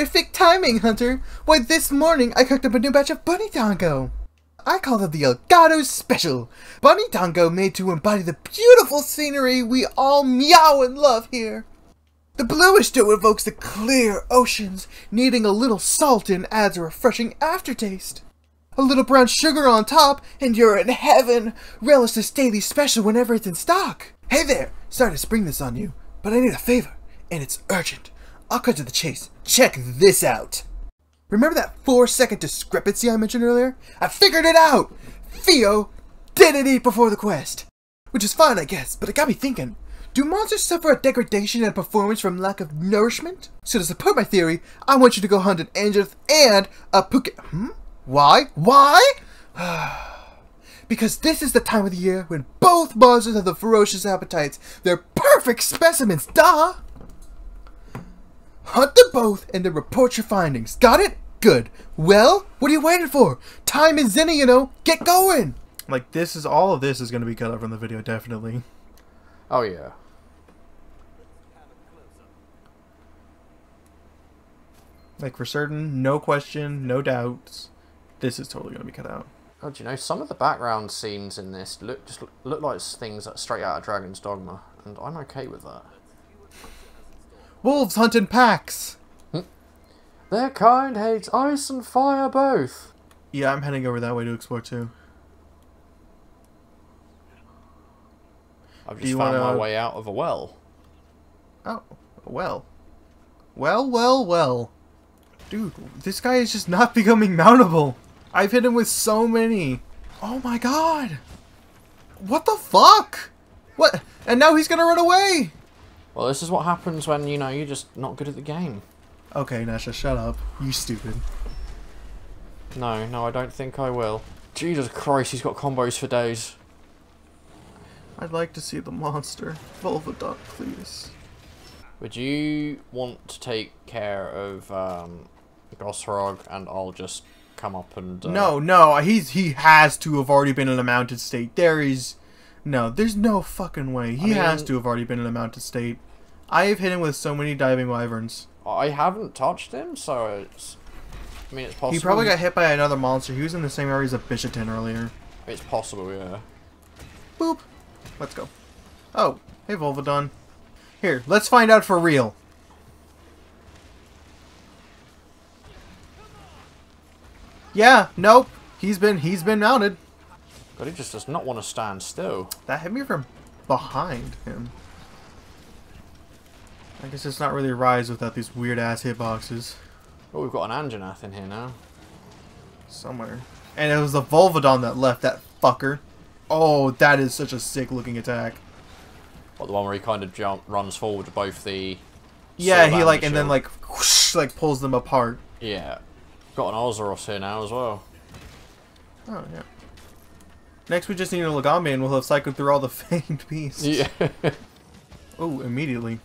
Perfect timing, Hunter! Why, this morning I cooked up a new batch of bunny dango! I call them the Elgato Special! Bunny dango made to embody the beautiful scenery we all meow and love here! The bluish dough evokes the clear oceans, needing a little salt and adds a refreshing aftertaste. A little brown sugar on top, and you're in heaven! Relish this daily special whenever it's in stock! Hey there! Sorry to spring this on you, but I need a favor, and it's urgent. I'll cut to the chase. Check this out. Remember that 4-second discrepancy I mentioned earlier? I figured it out! Theo didn't eat before the quest. Which is fine, I guess, but it got me thinking. Do monsters suffer a degradation in performance from lack of nourishment? So to support my theory, I want you to go hunt an Anjanath and a Puket. Why? Why? Because this is the time of the year when both monsters have the ferocious appetites. They're perfect specimens, duh! Hunt them both and then report your findings. Got it? Good. Well, what are you waiting for? Time is zinny, you know. Get going! Like, this is, all of this is going to be cut out from the video, definitely. Oh, yeah. Like, for certain, no question, no doubts, this is totally going to be cut out. Oh, do you know, some of the background scenes in this look like things that straight out of Dragon's Dogma, and I'm okay with that. Wolves hunt in packs! Their kind hates ice and fire both! Yeah, I'm heading over that way to explore too. I've just found my way out of a well. Oh, a well. Well. Dude, this guy is just not becoming mountable. I've hit him with so many. Oh my god! What the fuck? What? And now he's gonna run away! Well, this is what happens when, you know, you're just not good at the game. Okay, Nasha, shut up. You stupid. No, I don't think I will. Jesus Christ, he's got combos for days. I'd like to see the monster. Volvadon, please. Would you want to take care of Goss Harag, and I'll just come up and... No, he has to have already been in a mounted state. There is... No, there's no fucking way. He has to have already been in a mounted state. I have hit him with so many diving wyverns. I haven't touched him, so it's... I mean, it's possible. He probably got hit by another monster. He was in the same area as a Bishaten earlier. It's possible, yeah. Boop. Let's go. Oh, hey, Volvadon. Here, let's find out for real. Yeah, nope. He's been mounted. But he just does not want to stand still. That hit me from behind him. I guess it's not really Rise without these weird ass hitboxes. Oh, we've got an Anjanath in here now. Somewhere. And it was the Volvadon that left that fucker. Oh, that is such a sick looking attack. What, the one where he kind of runs forward to both the... Yeah, he like, and then like, whoosh, like pulls them apart. Yeah. Got an Ozoros here now as well. Oh, yeah. Next, we just need a Lagombi, and we'll have cycled through all the fanged beasts. Yeah. Oh, immediately.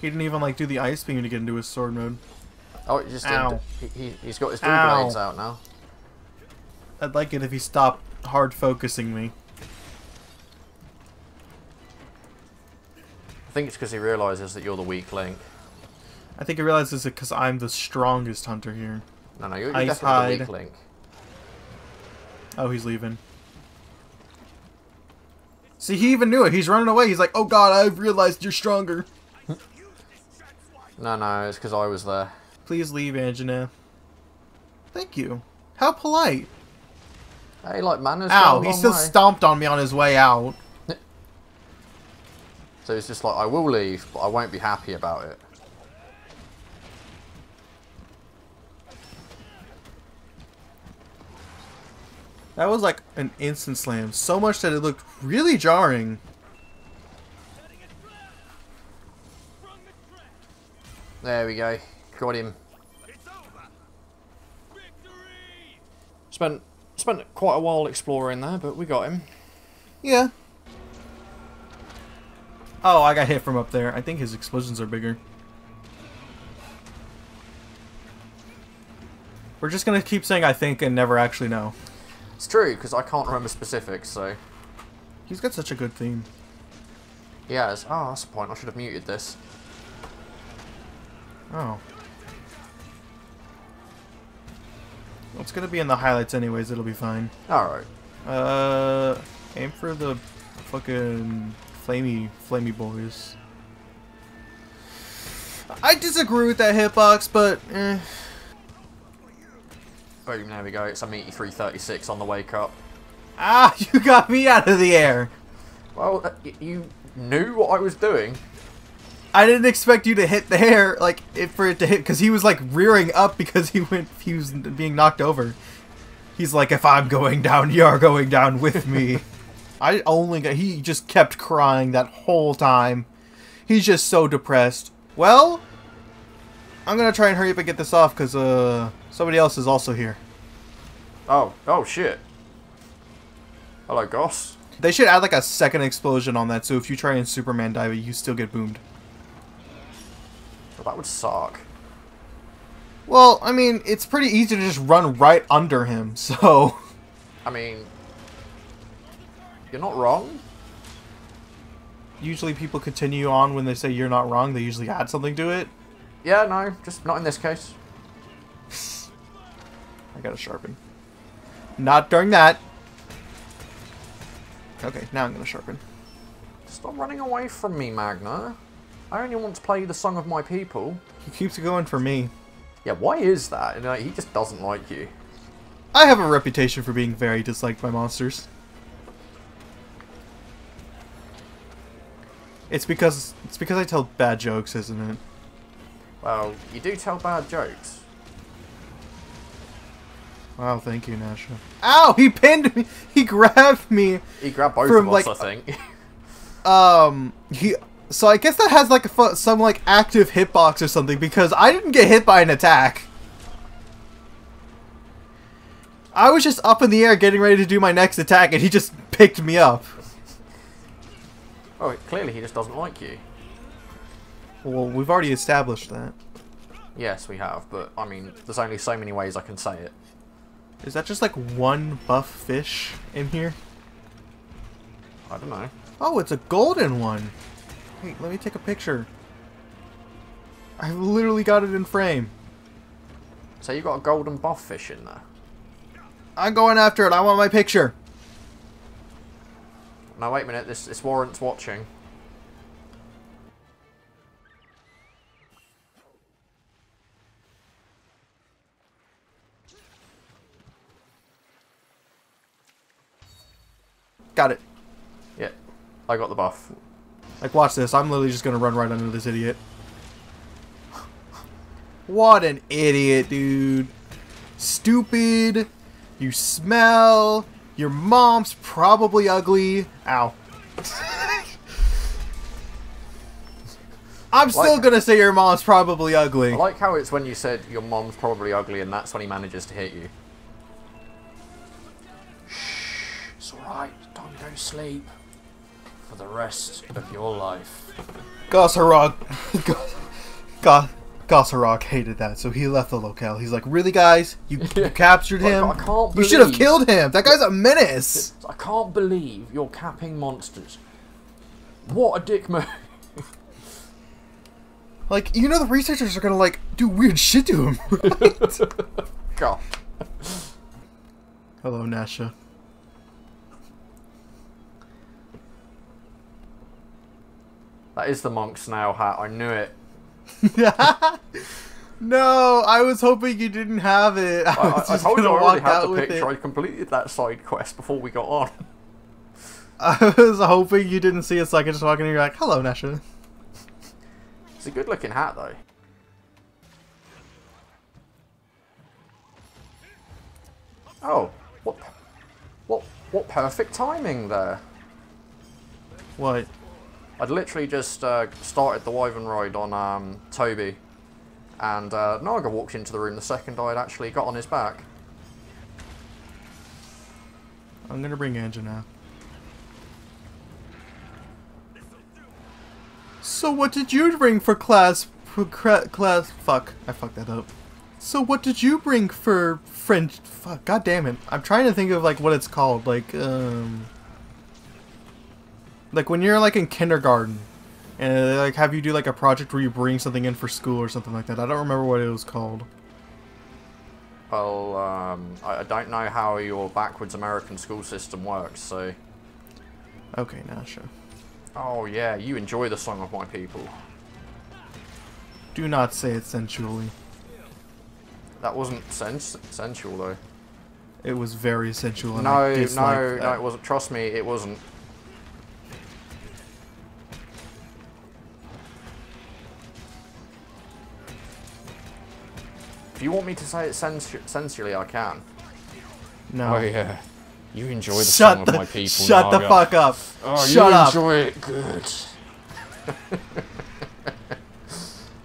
He didn't even, like, do the ice beam to get into his sword mode. Oh, he just didn't. He's got his dual blades out now. I'd like it if he stopped hard focusing me. I think it's because he realizes that you're the weak link. I think he realizes it because I'm the strongest hunter here. No, you're definitely the weak link. Oh, he's leaving. See, he even knew it. He's running away. He's like, oh god, I've realized you're stronger. No, it's because I was there. Please leave, Anjanath. Thank you. How polite. Hey, like, manners. Ow, he still stomped on me on his way out. So it's just like, I will leave, but I won't be happy about it. That was like an instant slam, so much that it looked really jarring. There we go, got him. Spent quite a while exploring there, but we got him. Yeah. Oh, I got hit from up there. I think his explosions are bigger. We're just gonna keep saying I think and never actually know. It's true, because I can't remember specifics, so... He's got such a good theme. He has. Oh, that's the point. I should have muted this. Oh. Well, it's gonna be in the highlights anyways, it'll be fine. Alright. Aim for the fucking flamey boys. I disagree with that hitbox, but eh. Boom, there we go, it's a meaty 336 on the wake up. Ah, you got me out of the air! Well, you knew what I was doing. I didn't expect you to hit the hair, like, for it to hit, because he was, like, rearing up because he was being knocked over. He's like, if I'm going down, you're going down with me. He just kept crying that whole time. He's just so depressed. Well, I'm gonna try and hurry up and get this off, because, somebody else is also here. Oh shit. Hello, Goss. They should add, like, a second explosion on that, so if you try and Superman dive it, you still get boomed. Well, that would suck. Well, I mean, it's pretty easy to just run right under him, so... I mean... You're not wrong. Usually people continue on when they say you're not wrong, they usually add something to it. Yeah, no, just not in this case. I gotta sharpen. Not during that! Okay, now I'm gonna sharpen. Stop running away from me, Magna. I only want to play the song of my people. He keeps going for me. Yeah, why is that? You know, he just doesn't like you. I have a reputation for being very disliked by monsters. It's because I tell bad jokes, isn't it? Well, you do tell bad jokes. Wow, thank you, Nasha. Ow! He pinned me! He grabbed me! He grabbed both of us, like, I think. So I guess that has, like, some, like, active hitbox or something, because I didn't get hit by an attack. I was just up in the air getting ready to do my next attack, and he just picked me up. Oh, clearly he just doesn't like you. Well, we've already established that. Yes, we have, but, I mean, there's only so many ways I can say it. Is that just, like, one buff fish in here? I don't know. Oh, it's a golden one! Wait, let me take a picture. I literally got it in frame. So you got a golden buff fish in there. I'm going after it. I want my picture. Now wait a minute. This warrants watching. Got it. Yeah, I got the buff. Like, watch this. I'm literally just gonna run right under this idiot. What an idiot, dude. Stupid. You smell. Your mom's probably ugly. Ow. I'm still gonna say your mom's probably ugly. I like how it's when you said your mom's probably ugly and that's when he manages to hit you. Shh. It's alright. Time to go sleep. For the rest of your life. Goss Harag. Goss Harag hated that, so he left the locale. He's like, really, guys? You captured him? I can't you should have killed him! That guy's a menace! I can't believe you're capping monsters. What a dick move. Like, you know the researchers are gonna, like, do weird shit to him, right? God. Hello, Nasha. That is the monk snail hat, I knew it. No, I was hoping you didn't have it. I told you I already had the picture, I completed that side quest before we got on. I was hoping you didn't see it so I could just walk in and you're like, hello, Nasha. It's a good looking hat though. Oh, what perfect timing there. What? I'd literally just started the Wyvern Ride on Toby, and Naga walked into the room the second I'd actually got on his back. I'm gonna bring Anjanath. So what did you bring for class? Fuck, I fucked that up. So what did you bring for French? Fuck, god damn it! I'm trying to think of like what it's called, like. Like when you're like in kindergarten and like have you do like a project where you bring something in for school or something like that. I don't remember what it was called. Well, I don't know how your backwards American school system works, so... Okay, Nasha. Oh yeah, you enjoy the song of my people. Do not say it sensually. That wasn't sensual though. It was very sensual. And no, it wasn't. Trust me, it wasn't. If you want me to say it sensually, I can. No. Oh yeah. You enjoy the song of my people. Shut the fuck up. Oh, shut up. You enjoy it good.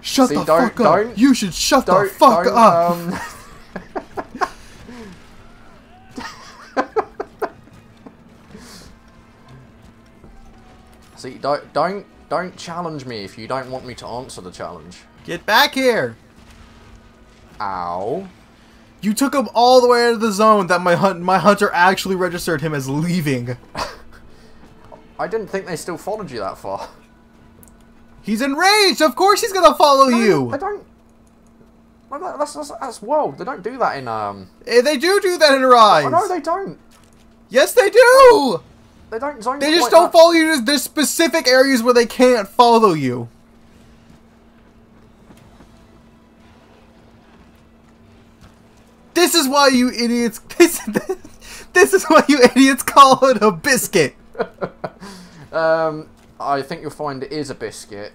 Shut the fuck up. You should shut the fuck up. See, don't challenge me if you don't want me to answer the challenge. Get back here. Ow. You took him all the way out of the zone that my hunter actually registered him as leaving. I didn't think they still followed you that far. He's enraged! Of course he's gonna follow you! I don't... That's wild. They don't do that in, They do that in Rise! Oh, no, they don't! Yes, they do! They don't zone They just don't follow you. There's specific areas where they can't follow you. This is why you idiots. This is why you idiots call it a biscuit. I think you'll find it is a biscuit.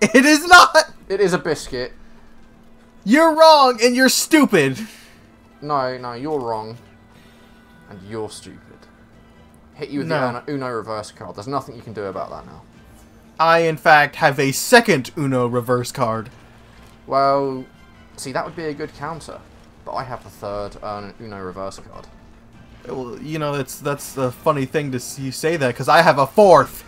It is not. It is a biscuit. You're wrong and you're stupid. No, no, you're wrong, and you're stupid. Hit you with the Uno reverse card. There's nothing you can do about that now. I, in fact, have a second Uno reverse card. Well, see, that would be a good counter. But I have the third Uno reverse card. Well, you know, that's the funny thing to see you say that, because I have a fourth.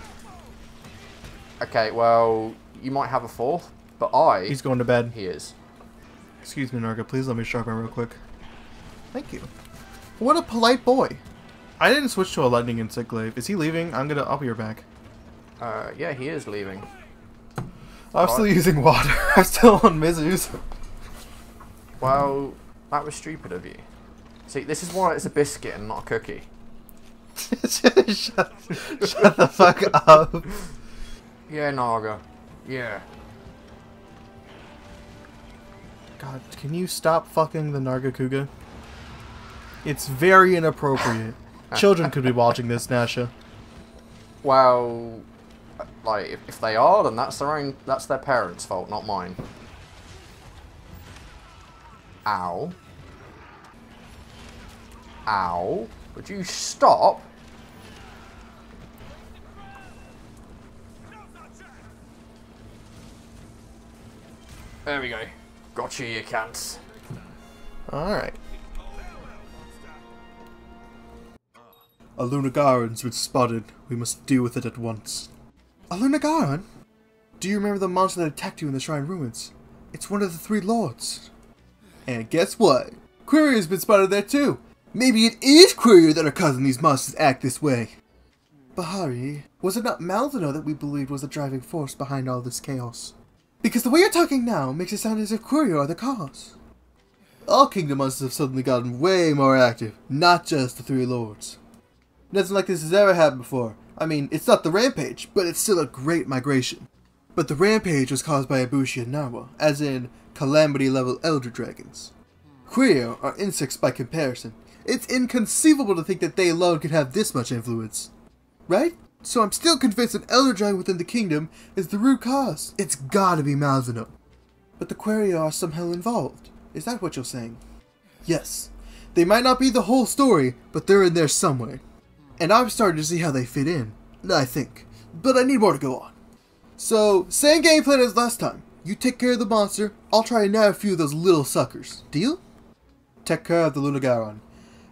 Okay, well, you might have a fourth, but I... He's going to bed. He is. Excuse me, Narga, please let me sharpen real quick. Thank you. What a polite boy. I didn't switch to a lightning insect glaive. Is he leaving? I'll be right back. Yeah, he is leaving. I'm still using water. I'm still on Mizus. Well... That was stupid of you. See, this is why it's a biscuit and not a cookie. shut the fuck up. Yeah, Naga. Yeah. God, can you stop fucking the Nargacuga? It's very inappropriate. Children could be watching this, Nasha. Well, like, if they are, then that's their parents' fault, not mine. Ow. Ow. Would you stop? There we go. Gotcha, you cunts. Alright. A Lunagaron's been spotted. We must deal with it at once. A Lunagaron? Do you remember the monster that attacked you in the Shrine Ruins? It's one of the three lords. And guess what? Qurio has been spotted there too! Maybe it is Qurio that are causing these monsters to act this way! Bahari, was it not Malzeno that we believed was the driving force behind all this chaos? Because the way you're talking now makes it sound as if Qurio are the cause. All kingdom monsters have suddenly gotten way more active, not just the three lords. Nothing like this has ever happened before. I mean, it's not the rampage, but it's still a great migration. But the rampage was caused by Ibushi and Narwa, as in Calamity-level Elder Dragons. Qurio are insects by comparison. It's inconceivable to think that they alone could have this much influence. Right? So I'm still convinced an Elder Dragon within the kingdom is the root cause. It's gotta be Malzeno. But the Qurio are somehow involved. Is that what you're saying? Yes. They might not be the whole story, but they're in there somewhere. And I'm starting to see how they fit in. I think. But I need more to go on. So, same game plan as last time. You take care of the monster, I'll try and nab a few of those little suckers. Deal? Take care of the Lunagaron.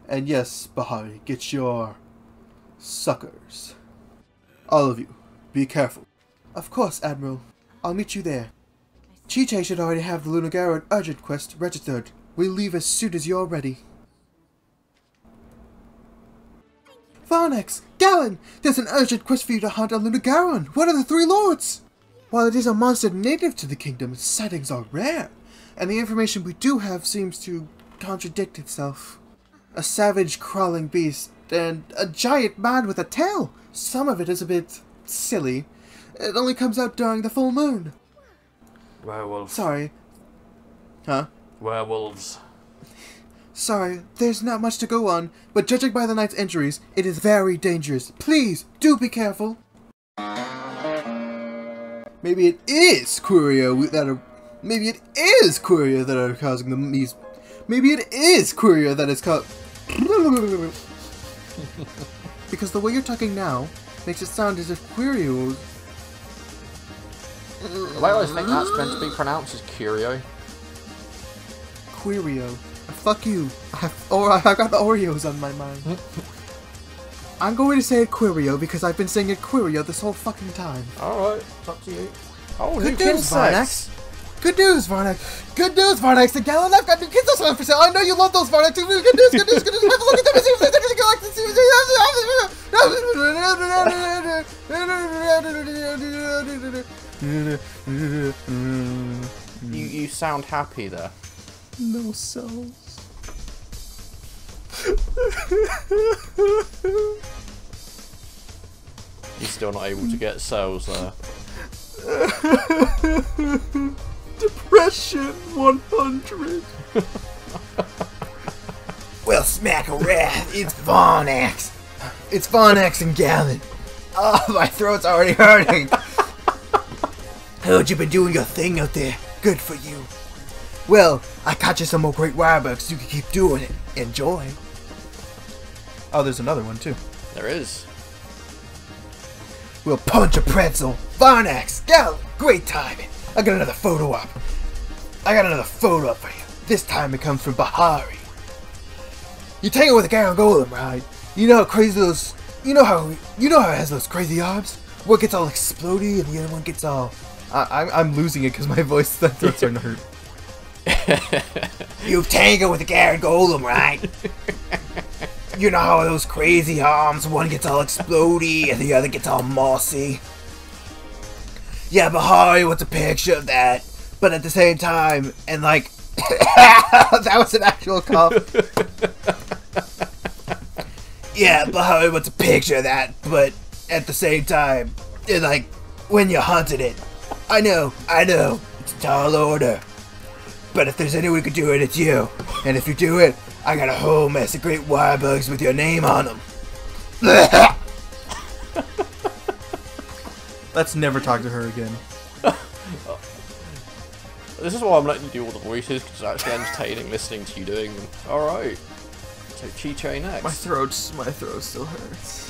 And yes, Bahari, get your... suckers. All of you, be careful. Of course, Admiral. I'll meet you there. Chiche should already have the Lunagaron urgent quest registered. We'll leave as soon as you're ready. Varnex! Galen! There's an urgent quest for you to hunt a Lunagaron! One of the three lords! While it is a monster native to the kingdom, its sightings are rare, and the information we do have seems to contradict itself. A savage crawling beast, and a giant man with a tail! Some of it is a bit... silly. It only comes out during the full moon. Werewolves. Sorry. Huh? Werewolves. Sorry, there's not much to go on, but judging by the knight's injuries, it is very dangerous. Please, do be careful! Maybe it is Qurio that are... Maybe it is Qurio that are causing these... Maybe it is Qurio that is causing... Because the way you're talking now makes it sound as if Qurio... The way I always think that's meant to be pronounced is Qurio. Qurio. Fuck you. I got the Oreos on my mind. I'm going to say it Qurio because I've been saying it Qurio this whole fucking time. Alright, talk to you. Oh, good news, Varnax. Good news, Varnax. Good news, Varnax. A gallon I've got new kids on for sale. I know you love those, Varnax. Good news, good news, good news. Have a look at them and see if there's anything you like to see. You sound happy there. No souls. He's still not able to get cells there. Depression 100. Well, smack a rat. It's Varnax. It's Varnax and Gallon. Oh, my throat's already hurting. Heard you been doing your thing out there. Good for you. Well, I caught you some more great wirebugs. You can keep doing it. Enjoy. Oh, there's another one too. There is. We'll punch a pretzel. Varnax, Gal, great timing. I got another photo op. I got another photo up for you. This time it comes from Bahari. You tangle with a Garangolm, right? You know how crazy those. You know how it has those crazy arms. One gets all explodey and the other one gets all. I'm losing it because my voice that's starting to hurt. You've tangled with a Garangolm, right? You know how those crazy arms, one gets all explodey and the other gets all mossy. Yeah, Bahari wants a picture of that, but at the same time, and like, that was an actual cough. Yeah, Bahari wants a picture of that, but at the same time, and like, when you hunted it. I know, it's a tall order. But if there's anyone who could do it, it's you. And if you do it, I got a whole mess of great wirebugs with your name on them. Let's never talk to her again. This is why I'm letting you do all the voices, because it's actually entertaining listening to you doing them. Alright. So Chi-Chi next. My throat still hurts.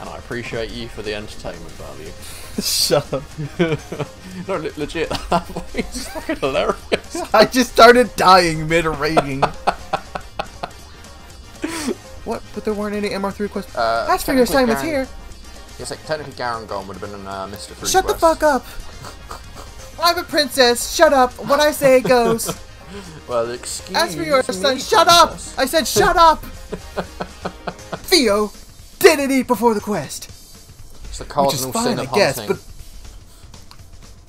And I appreciate you for the entertainment value. Shut up. No, legit, that voice is fucking hilarious. I just started dying mid-rating. What? But there weren't any MR3 quests? That's for your assignment's here. Yes, like, technically Garangolm would have been in Mr. 3 Shut quest. The fuck up! I'm a princess, shut up! What I say goes. Well, excuse me. As for your son, shut up! I said shut up! Theo didn't eat before the quest! It's the cardinal sin of hunting. Guess, but...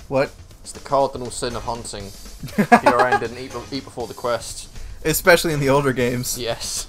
What? It's the cardinal sin of hunting. Your end didn't eat before the quest. Especially in the older games. Yes.